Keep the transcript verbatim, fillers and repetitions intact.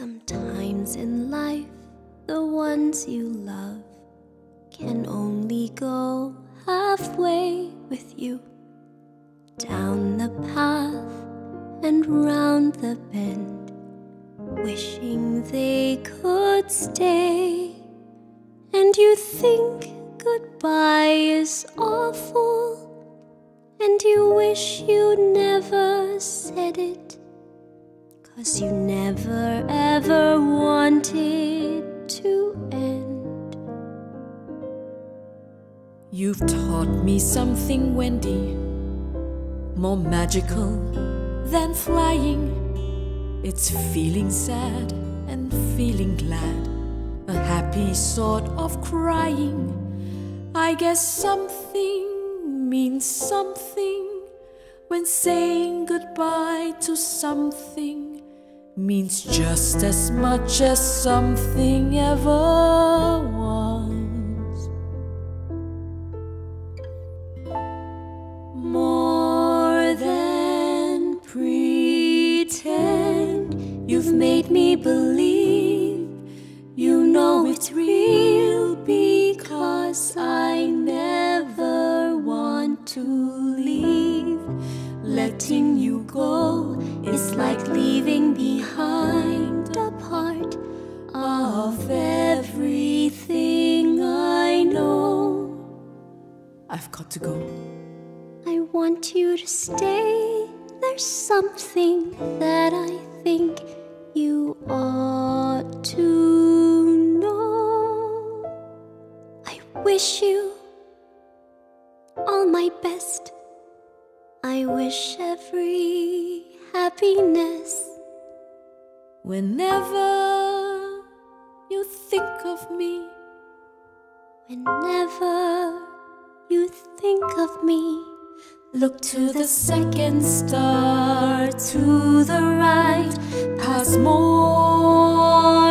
Sometimes in life, the ones you love can only go halfway with you, down the path and round the bend, wishing they could stay. And you think goodbye is awful, and you wish you never said it, 'cause you never ever wanted to end. You've taught me something, Wendy, more magical than flying. It's feeling sad and feeling glad, a happy sort of crying. I guess something means something when saying goodbye to something means just as much as something ever was. More than pretend, you've made me believe you know it's real, because I never want to leave. Letting you go is like leaving behind a part of everything I know. I've got to go. I want you to stay. There's something that I think you ought to know. I wish you all my best. I wish every happiness. Whenever you think of me, whenever you think of me, look to the second star to the right, past more.